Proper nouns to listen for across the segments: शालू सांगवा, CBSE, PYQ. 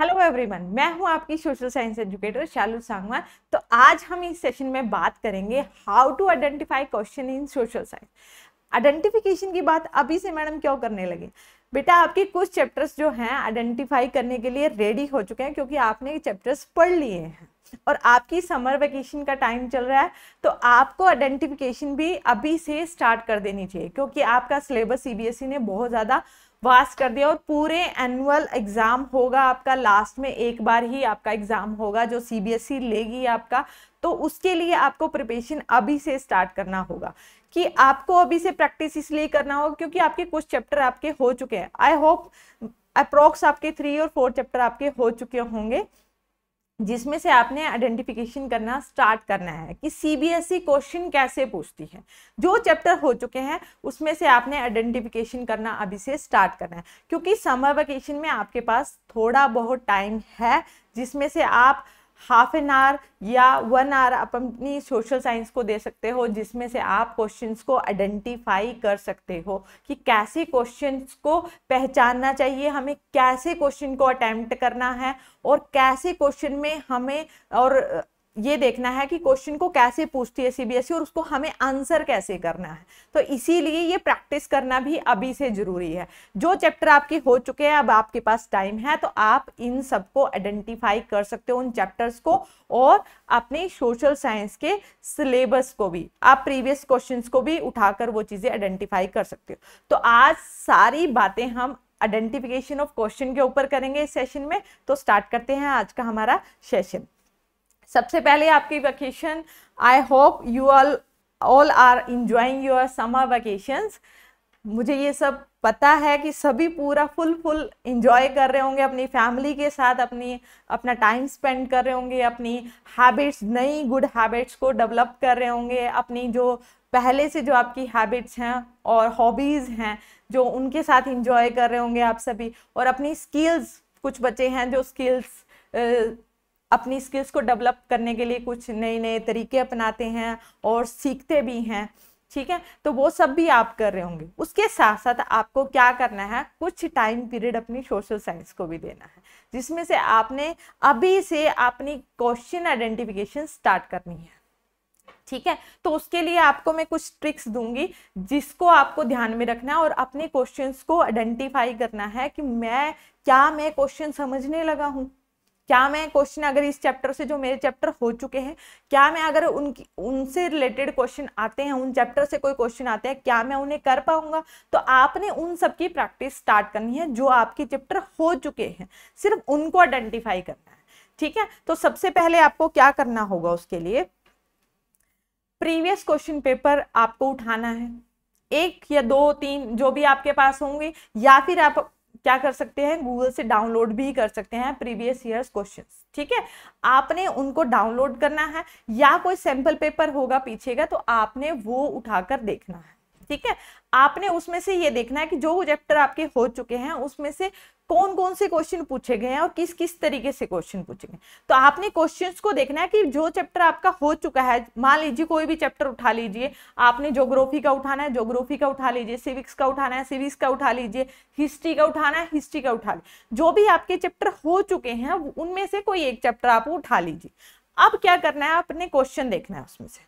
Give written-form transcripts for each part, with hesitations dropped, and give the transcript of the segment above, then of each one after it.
Hello everyone, मैं हूं आपकी social science educator शालू सांगवा। तो आज हम इस सेशन में बात करेंगे how to identify question in social science. Identification की बात अभी से मैडम क्यों करने लगे? बेटा आपके कुछ चैप्टर्स जो हैं आइडेंटिफाई करने के लिए रेडी हो चुके हैं, क्योंकि आपने ये चैप्टर्स पढ़ लिए हैं और आपकी समर वेकेशन का टाइम चल रहा है, तो आपको आइडेंटिफिकेशन भी अभी से स्टार्ट कर देनी चाहिए, क्योंकि आपका सिलेबस सीबीएसई ने बहुत ज़्यादा वास्ट कर दिया और पूरे एनुअल एग्ज़ाम होगा आपका, लास्ट में एक बार ही आपका एग्ज़ाम होगा जो सीबीएसई लेगी आपका। तो उसके लिए आपको प्रिपरेशन अभी से स्टार्ट करना होगा, कि आपको अभी से प्रैक्टिस इसलिए करना होगा क्योंकि आपके कुछ चैप्टर आपके हो चुके हैं। आई होप अप्रोक्स आपके 3 और 4 चैप्टर आपके हो चुके होंगे, जिसमें से आपने आइडेंटिफिकेशन करना स्टार्ट करना है कि सीबीएसई क्वेश्चन कैसे पूछती है। जो चैप्टर हो चुके हैं उसमें से आपने आइडेंटिफिकेशन करना अभी से स्टार्ट करना है, क्योंकि समर वेकेशन में आपके पास थोड़ा बहुत टाइम है, जिसमें से आप ½ एन आवर या 1 आवर आप अपनी सोशल साइंस को दे सकते हो, जिसमें से आप क्वेश्चंस को आइडेंटिफाई कर सकते हो कि कैसे क्वेश्चंस को पहचानना चाहिए हमें, कैसे क्वेश्चन को अटैम्प्ट करना है और कैसे क्वेश्चन में हमें, और ये देखना है कि क्वेश्चन को कैसे पूछती है सीबीएसई और उसको हमें आंसर कैसे करना है। तो इसीलिए ये प्रैक्टिस करना भी अभी से ज़रूरी है। जो चैप्टर आपके हो चुके हैं, अब आपके पास टाइम है, तो आप इन सबको आइडेंटिफाई कर सकते हो, उन चैप्टर्स को, और अपने सोशल साइंस के सिलेबस को भी, आप प्रीवियस क्वेश्चंस को भी उठाकर वो चीज़ें आइडेंटिफाई कर सकते हो। तो आज सारी बातें हम आइडेंटिफिकेशन ऑफ क्वेश्चन के ऊपर करेंगे इस सेशन में। तो स्टार्ट करते हैं आज का हमारा सेशन। सबसे पहले आपकी vacation, I hope you all are enjoying your summer vacations. मुझे ये सब पता है कि सभी पूरा फुल एंजॉय कर रहे होंगे, अपनी फैमिली के साथ अपना टाइम स्पेंड कर रहे होंगे, अपनी हैबिट्स, नई गुड हैबिट्स को डेवलप कर रहे होंगे, अपनी जो पहले से जो आपकी हैबिट्स हैं और हॉबीज़ हैं जो उनके साथ एंजॉय कर रहे होंगे आप सभी, और अपनी स्किल्स, कुछ बच्चे हैं जो अपनी स्किल्स को डेवलप करने के लिए कुछ नए नए तरीके अपनाते हैं और सीखते भी हैं, ठीक है, तो वो सब भी आप कर रहे होंगे। उसके साथ साथ आपको क्या करना है, कुछ टाइम पीरियड अपनी सोशल साइंस को भी देना है, जिसमें से आपने अभी से अपनी क्वेश्चन आइडेंटिफिकेशन स्टार्ट करनी है, ठीक है। तो उसके लिए आपको मैं कुछ ट्रिक्स दूंगी, जिसको आपको ध्यान में रखना है और अपने क्वेश्चंस को आइडेंटिफाई करना है कि मैं क्वेश्चन समझने लगा हूँ, क्या मैं क्वेश्चन, अगर इस चैप्टर से जो मेरे चैप्टर हो चुके हैं, क्या मैं अगर उनसे रिलेटेड क्वेश्चन आते हैं, उन चैप्टर से कोई क्वेश्चन आते हैं, क्या मैं उन्हें कर पाऊंगा? तो आपने उन सब की प्रैक्टिस स्टार्ट करनी है जो आपके चैप्टर हो चुके हैं, सिर्फ उनको आइडेंटिफाई करना है, ठीक है। तो सबसे पहले आपको क्या करना होगा, उसके लिए प्रीवियस क्वेश्चन पेपर आपको उठाना है, 1 या 2 3 जो भी आपके पास होंगे, या फिर आप क्या कर सकते हैं, गूगल से डाउनलोड भी कर सकते हैं प्रीवियस ईयर्स क्वेश्चंस, ठीक है। आपने उनको डाउनलोड करना है, या कोई सैंपल पेपर होगा पीछे का, तो आपने वो उठाकर देखना है, ठीक है। आपने उसमें से ये देखना है कि जो चैप्टर आपके हो चुके हैं उसमें से कौन कौन से क्वेश्चन पूछे गए हैं और किस किस तरीके से क्वेश्चन पूछे गए। तो आपने क्वेश्चंस को देखना है कि जो चैप्टर आपका हो चुका है, मान लीजिए कोई भी चैप्टर उठा लीजिए, आपने ज्योग्राफी का उठाना है, ज्योग्राफी का उठा लीजिए, सिविक्स का उठाना है, सिविक्स का उठा लीजिए, हिस्ट्री का उठाना है, हिस्ट्री का उठा लीजिए। जो भी आपके चैप्टर हो चुके हैं उनमें से कोई एक चैप्टर आप उठा लीजिए। अब क्या करना है, आपने क्वेश्चन देखना है उसमें से,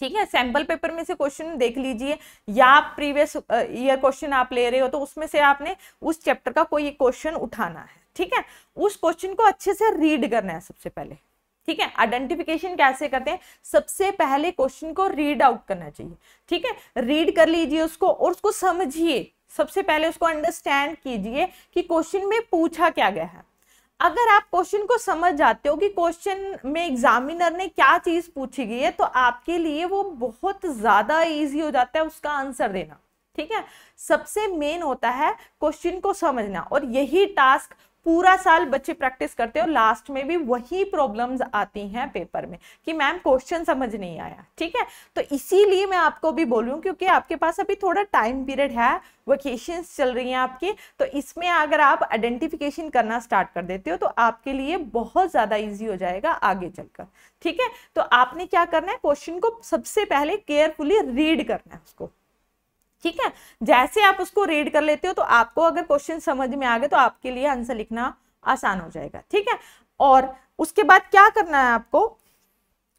ठीक है। सैंपल पेपर में से क्वेश्चन देख लीजिए, या आप प्रीवियस ईयर क्वेश्चन आप ले रहे हो तो उसमें से आपने उस चैप्टर का कोई क्वेश्चन उठाना है, ठीक है। उस क्वेश्चन को अच्छे से रीड करना है सबसे पहले, ठीक है। आइडेंटिफिकेशन कैसे करते हैं, सबसे पहले क्वेश्चन को रीड आउट करना चाहिए, ठीक है। रीड कर लीजिए उसको और उसको समझिए, सबसे पहले उसको अंडरस्टैंड कीजिए कि क्वेश्चन में पूछा क्या गया है। अगर आप क्वेश्चन को समझ जाते हो कि क्वेश्चन में एग्जामिनर ने क्या चीज पूछी गई है, तो आपके लिए वो बहुत ज्यादा इजी हो जाता है उसका आंसर देना, ठीक है। सबसे मेन होता है क्वेश्चन को समझना, और यही टास्क पूरा साल बच्चे प्रैक्टिस करते हैं और लास्ट में भी वही प्रॉब्लम्स आती हैं पेपर में कि मैम क्वेश्चन समझ नहीं आया, ठीक है। तो इसीलिए मैं आपको भी बोल रही हूँ, क्योंकि आपके पास अभी थोड़ा टाइम पीरियड है, वेकेशंस चल रही हैं आपकी, तो इसमें अगर आप आइडेंटिफिकेशन करना स्टार्ट कर देते हो तो आपके लिए बहुत ज़्यादा ईजी हो जाएगा आगे चलकर, ठीक है। तो आपने क्या करना है, क्वेश्चन को सबसे पहले केयरफुली रीड करना है उसको, ठीक है। जैसे आप उसको रीड कर लेते हो तो आपको अगर क्वेश्चन समझ में आ गए तो आपके लिए आंसर लिखना आसान हो जाएगा, ठीक है। और उसके बाद क्या करना है आपको,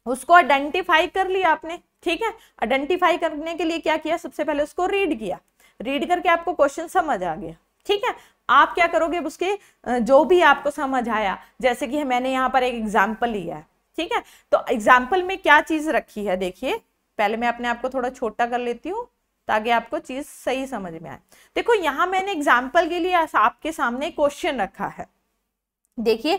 उसको आइडेंटिफाई कर लिया आपने, ठीक है। आइडेंटिफाई करने के लिए क्या किया, सबसे पहले उसको रीड किया, रीड करके आपको क्वेश्चन समझ आ गया, ठीक है। आप क्या करोगे, उसके जो भी आपको समझ आया, जैसे कि मैंने यहाँ पर एक एग्जाम्पल लिया है, ठीक है। तो एग्जाम्पल में क्या चीज रखी है, देखिए पहले मैं अपने आप को थोड़ा छोटा कर लेती हूँ ताकि आपको चीज सही समझ में आए। देखो यहाँ मैंने एग्जाम्पल के लिए आपके सामने क्वेश्चन रखा है, देखिए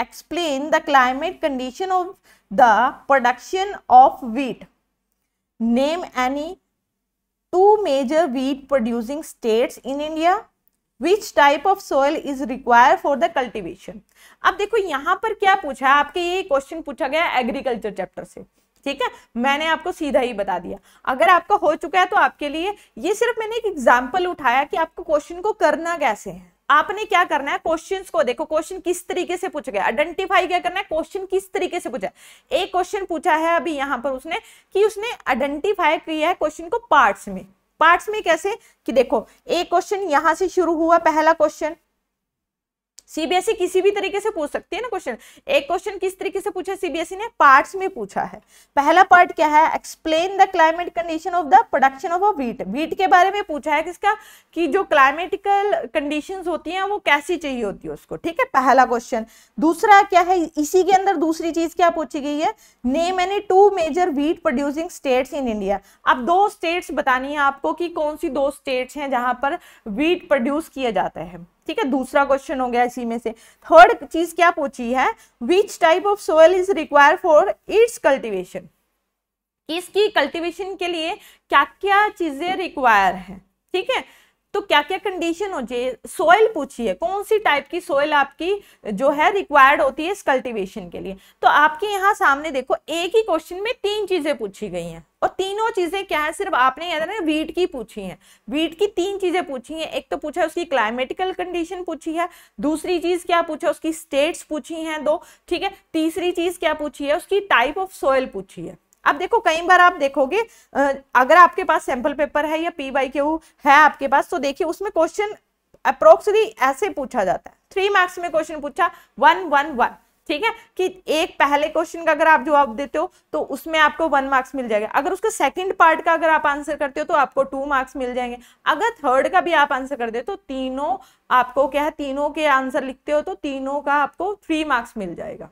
explain the climate condition of the production of wheat, name any two major wheat producing states in India, which type of soil is required for the cultivation। अब देखो यहाँ पर क्या पूछा है, आपके ये क्वेश्चन पूछा गया एग्रीकल्चर चैप्टर से, ठीक है। मैंने आपको सीधा ही बता दिया, अगर आपका हो चुका है तो आपके लिए ये सिर्फ मैंने एक एग्जाम्पल उठाया कि आपको क्वेश्चन को करना कैसे है। आपने क्या करना है, क्वेश्चंस को देखो, क्वेश्चन किस तरीके से पूछा गया, आइडेंटिफाई क्या करना है, क्वेश्चन किस तरीके से पूछा है। एक क्वेश्चन पूछा है अभी यहाँ पर उसने कि उसने आइडेंटिफाई किया है क्वेश्चन को पार्ट्स में। पार्ट्स में कैसे, कि देखो एक क्वेश्चन यहाँ से शुरू हुआ, पहला क्वेश्चन, सीबीएसई किसी भी तरीके से पूछ सकती है ना क्वेश्चन। एक क्वेश्चन किस तरीके से पूछा सीबीएसई ने, पार्ट्स में पूछा है। पहला पार्ट क्या है, explain the climate condition of the production of a wheat. Wheat के बारे में पूछा है किसका, कि जो क्लाइमेटिकल कंडीशंस होती हैं वो कैसी चाहिए होती है उसको, ठीक है, पहला क्वेश्चन। दूसरा क्या है, इसी के अंदर दूसरी चीज क्या पूछी गई है, name any two major wheat producing states in India. अब दो स्टेट्स बतानी है आपको कि कौन सी दो स्टेट्स हैं जहां पर व्हीट प्रोड्यूस किया जाता है, ठीक है, दूसरा क्वेश्चन हो गया इसी में से। थर्ड चीज क्या पूछी है, which type of soil is required for its cultivation, इसकी कल्टीवेशन के लिए क्या क्या चीजें रिक्वायर है, ठीक है। तो क्या क्या कंडीशन हो चाहिए, सोयल पूछी है, कौन सी टाइप की सोयल आपकी जो है रिक्वायर्ड होती है इस कल्टीवेशन के लिए। तो आपके यहाँ सामने देखो एक ही क्वेश्चन में तीन चीजें पूछी गई हैं, और तीनों चीजें क्या है, सिर्फ आपने याद रखना व्हीट की पूछी हैं। व्हीट की तीन चीजें पूछी हैं, एक तो पूछा उसकी क्लाइमेटिकल कंडीशन पूछी है, दूसरी चीज क्या पूछा, उसकी स्टेट्स पूछी हैं दो, ठीक है, तीसरी चीज क्या पूछी है, उसकी टाइप ऑफ सोयल पूछी है। अब देखो कई बार आप देखोगे, अगर आपके पास सैंपल पेपर है या PYQ है आपके पास, तो देखिए उसमें क्वेश्चन अप्रोक्सली ऐसे पूछा जाता है, 3 मार्क्स में क्वेश्चन पूछा 1-1-1, ठीक है, कि एक पहले क्वेश्चन का अगर आप जवाब देते हो तो उसमें आपको 1 मार्क्स मिल जाएगा। अगर उसका सेकंड पार्ट का अगर आप आंसर करते हो तो आपको 2 मार्क्स मिल जाएंगे। अगर थर्ड का भी आप आंसर कर दे तो तीनों आपको क्या है, तीनों के आंसर लिखते हो तो तीनों का आपको 3 मार्क्स मिल जाएगा,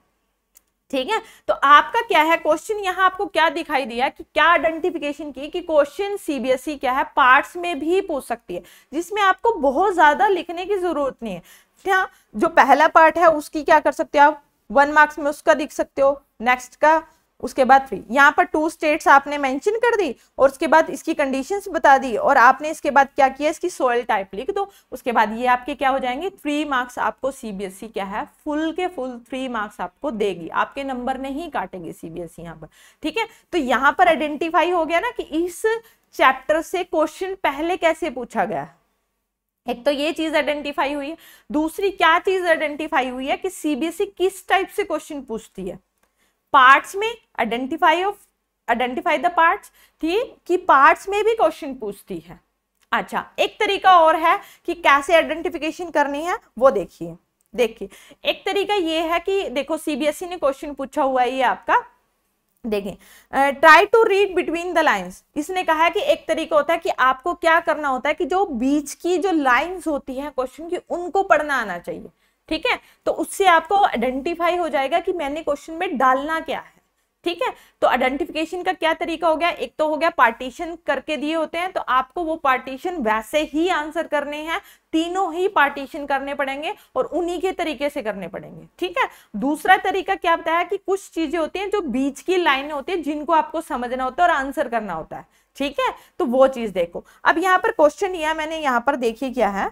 ठीक है। तो आपका क्या है क्वेश्चन, यहाँ आपको क्या दिखाई दिया कि क्या आइडेंटिफिकेशन की, कि क्वेश्चन सीबीएसई क्या है पार्ट्स में भी पूछ सकती है, जिसमें आपको बहुत ज्यादा लिखने की जरूरत नहीं है। क्या जो पहला पार्ट है उसकी क्या कर सकते हो आप, 1 मार्क्स में उसका लिख सकते हो, नेक्स्ट का, उसके बाद फिर यहाँ पर 2 स्टेट्स आपने मेंशन कर दी, और उसके बाद इसकी कंडीशंस बता दी, और आपने इसके बाद क्या किया, इसकी सोयल टाइप लिख दो। उसके बाद ये आपके क्या हो जाएंगे, 3 मार्क्स आपको सीबीएसई क्या है फुल के फुल 3 मार्क्स आपको देगी, आपके नंबर नहीं काटेंगे सीबीएसई यहाँ पर, ठीक है। तो यहाँ पर आइडेंटिफाई हो गया ना कि इस चैप्टर से क्वेश्चन पहले कैसे पूछा गया है, एक तो ये चीज आइडेंटिफाई हुई है। दूसरी क्या चीज आइडेंटिफाई हुई है, कि सीबीएसई किस टाइप से क्वेश्चन पूछती है, पार्ट्स में आइडेंटिफाई द पार्ट्स, ठीक, कि पार्ट्स में भी क्वेश्चन पूछती है। अच्छा, एक तरीका और है कि कैसे आइडेंटिफिकेशन करनी है वो देखिए, एक तरीका ये है कि देखो सीबीएसई ने क्वेश्चन पूछा हुआ है ये आपका, देखें, try to read between the lines. इसने कहा है कि एक तरीका होता है कि आपको क्या करना होता है कि जो बीच की जो लाइंस होती है क्वेश्चन की उनको पढ़ना आना चाहिए, ठीक है। तो उससे आपको आइडेंटिफाई हो जाएगा कि मैंने क्वेश्चन में डालना क्या है, ठीक है। तो आइडेंटिफिकेशन का क्या तरीका हो गया, एक तो हो गया पार्टीशन करके दिए होते हैं, तो आपको वो पार्टीशन वैसे ही आंसर करने हैं, तीनों ही पार्टीशन करने पड़ेंगे और उन्हीं के तरीके से करने पड़ेंगे, ठीक है। दूसरा तरीका क्या बताया कि कुछ चीजें होती हैं जो बीच की लाइन होती है, जिनको आपको समझना होता है और आंसर करना होता है, ठीक है। तो वो चीज देखो, अब यहाँ पर क्वेश्चन लिया मैंने, यहाँ पर देखिए क्या है,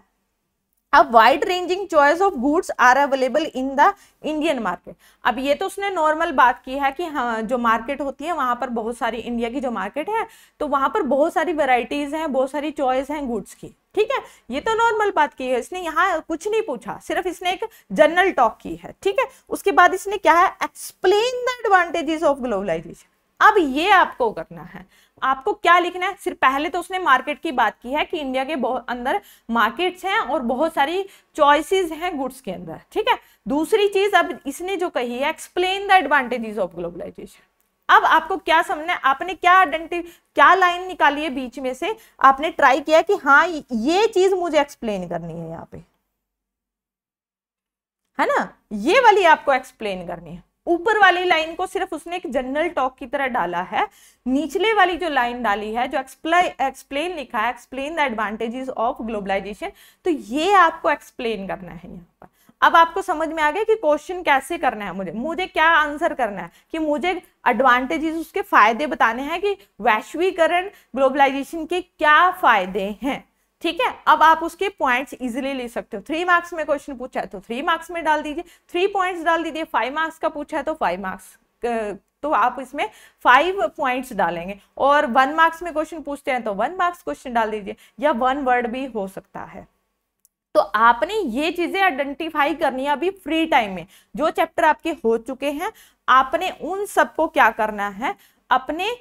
अब wide ranging choice of goods are available in the Indian market. अब ये तो उसने नॉर्मल बात की है कि हाँ, जो मार्केट होती है वहां पर बहुत सारी, इंडिया की जो मार्केट है तो वहां पर बहुत सारी वैरायटीज हैं, बहुत सारी चॉइस हैं गुड्स की, ठीक है। ये तो नॉर्मल बात की है, इसने यहाँ कुछ नहीं पूछा, सिर्फ इसने एक जनरल टॉक की है, ठीक है। उसके बाद इसने क्या है, explain the advantages of globalisation. अब ये आपको करना है, आपको क्या लिखना है, सिर्फ पहले तो उसने मार्केट की बात की है कि इंडिया के अंदर मार्केट्स हैं और बहुत सारी चॉइसेस हैं गुड्स के अंदर, ठीक है। दूसरी चीज अब इसने जो कही है, explain the advantages of globalisation. अब आपको क्या समझना है, आपने क्या लाइन निकाली है बीच में से, आपने ट्राई किया कि हाँ ये चीज मुझे एक्सप्लेन करनी है यहाँ पे, है ना, ये वाली आपको एक्सप्लेन करनी है। ऊपर वाली लाइन को सिर्फ उसने एक जनरल टॉक की तरह डाला है, निचले वाली जो लाइन डाली है जो एक्सप्लेन लिखा है, explain the advantages of globalisation, तो ये आपको एक्सप्लेन करना है यहाँ पर। अब आपको समझ में आ गया कि क्वेश्चन कैसे करना है, मुझे क्या आंसर करना है, कि मुझे एडवांटेजेस, उसके फायदे बताने हैं कि वैश्वीकरण ग्लोबलाइजेशन के क्या फायदे हैं, ठीक है। अब आप उसके पॉइंट्स इजीली ले सकते हो, 3 मार्क्स में क्वेश्चन पूछा है तो 3 मार्क्स में डाल दीजिए, 3 पॉइंट्स डाल दीजिए, 5 मार्क्स का पूछा है तो 5 मार्क्स, तो आप इसमें 5 पॉइंट्स डालेंगे, और 1 मार्क्स में क्वेश्चन पूछते हैं तो 1 मार्क्स क्वेश्चन डाल दीजिए, या 1 वर्ड भी हो सकता है। तो आपने ये चीजें आइडेंटिफाई करनी है अभी फ्री टाइम में, जो चैप्टर आपके हो चुके हैं आपने उन सबको क्या करना है, अपने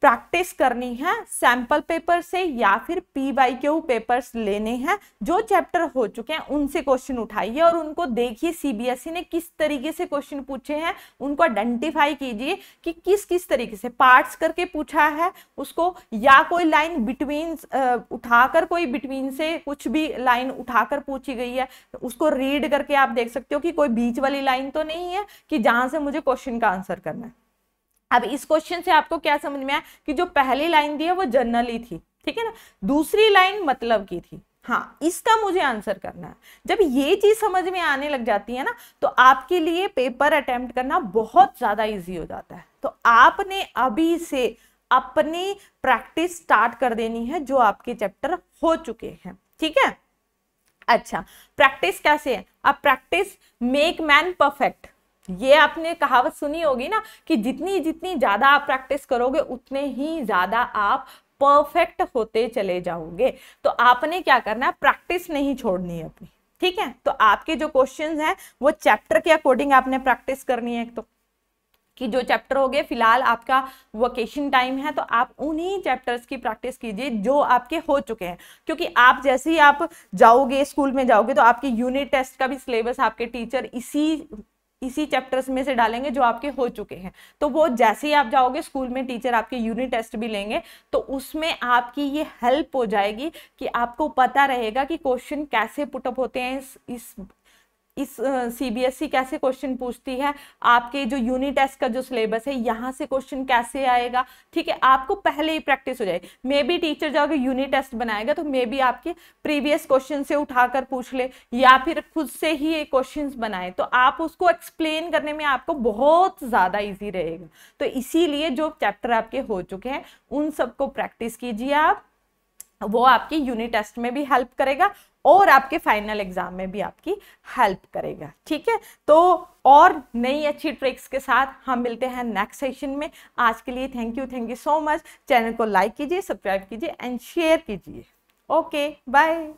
प्रैक्टिस करनी है सैंपल पेपर से या फिर PYQ पेपर्स लेने हैं, जो चैप्टर हो चुके हैं उनसे क्वेश्चन उठाइए और उनको देखिए CBSE ने किस तरीके से क्वेश्चन पूछे हैं, उनको आइडेंटिफाई कीजिए कि किस किस तरीके से पार्ट्स करके पूछा है उसको, या कोई लाइन बिटवीन उठाकर, कोई बिटवीन से कुछ भी लाइन उठाकर पूछी गई है, उसको रीड करके आप देख सकते हो कि कोई बीच वाली लाइन तो नहीं है कि जहाँ से मुझे क्वेश्चन का आंसर करना है। अब इस क्वेश्चन से आपको क्या समझ में आया कि जो पहली लाइन दी है वो जनरली थी, ठीक है ना, दूसरी लाइन मतलब की थी, हाँ इसका मुझे आंसर करना है। जब ये चीज समझ में आने लग जाती है ना, तो आपके लिए पेपर अटेम्प्ट करना बहुत ज्यादा इजी हो जाता है। तो आपने अभी से अपनी प्रैक्टिस स्टार्ट कर देनी है जो आपके चैप्टर हो चुके हैं, ठीक है। अच्छा, प्रैक्टिस कैसे है, अब प्रैक्टिस मेक मैन परफेक्ट, ये आपने कहावत सुनी होगी ना कि जितनी जितनी ज्यादा आप प्रैक्टिस करोगे उतने ही ज्यादा आप परफेक्ट होते चले जाओगे। तो आपने क्या करना है, प्रैक्टिस नहीं छोड़नी है अपनी, ठीक है। तो आपके जो क्वेश्चंस हैं वो चैप्टर के अकॉर्डिंग आपने प्रैक्टिस करनी है, तो कि जो चैप्टर हो गए, फिलहाल आपका वोकेशन टाइम है तो आप उन्हीं चैप्टर्स की प्रैक्टिस कीजिए जो आपके हो चुके हैं, क्योंकि आप जैसे ही आप जाओगे स्कूल में जाओगे तो आपके यूनिट टेस्ट का भी सिलेबस आपके टीचर इसी चैप्टर्स में से डालेंगे जो आपके हो चुके हैं। तो वो जैसे ही आप जाओगे स्कूल में टीचर आपके यूनिट टेस्ट भी लेंगे, तो उसमें आपकी ये हेल्प हो जाएगी कि आपको पता रहेगा कि क्वेश्चन कैसे पुटअप होते हैं, इस CBSE कैसे क्वेश्चन पूछती है, आपके जो यूनिट टेस्ट का जो सिलेबस है यहाँ से क्वेश्चन कैसे आएगा, ठीक है। आपको पहले ही प्रैक्टिस हो जाएगी, मे बी टीचर जाओगे यूनिट टेस्ट बनाएगा तो मे बी आपके प्रीवियस क्वेश्चन से उठाकर पूछ ले या फिर खुद से ही ये क्वेश्चन बनाए, तो आप उसको एक्सप्लेन करने में आपको बहुत ज़्यादा ईजी रहेगा। तो इसीलिए जो चैप्टर आपके हो चुके हैं उन सबको प्रैक्टिस कीजिए आप, वो आपके यूनिट टेस्ट में भी हेल्प करेगा और आपके फाइनल एग्जाम में भी आपकी हेल्प करेगा, ठीक है। तो और नई अच्छी ट्रिक्स के साथ हम मिलते हैं नेक्स्ट सेशन में। आज के लिए thank you so much. Channel को लाइक कीजिए, सब्सक्राइब कीजिए एंड शेयर कीजिए। Okay, bye.